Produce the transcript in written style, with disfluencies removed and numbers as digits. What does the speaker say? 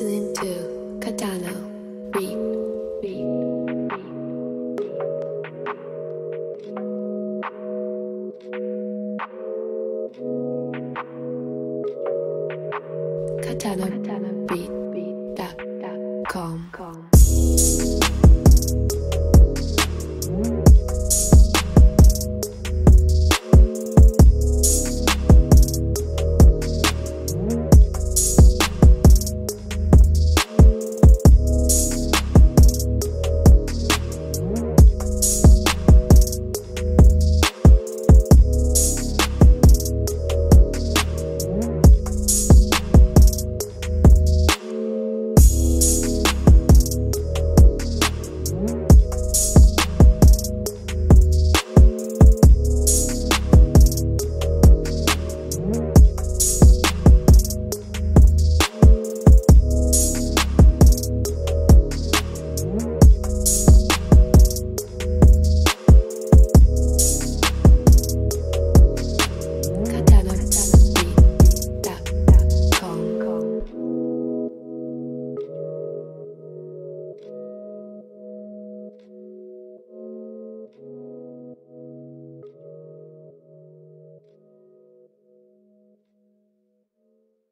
listening to KatanoBeat. KatanoBeat.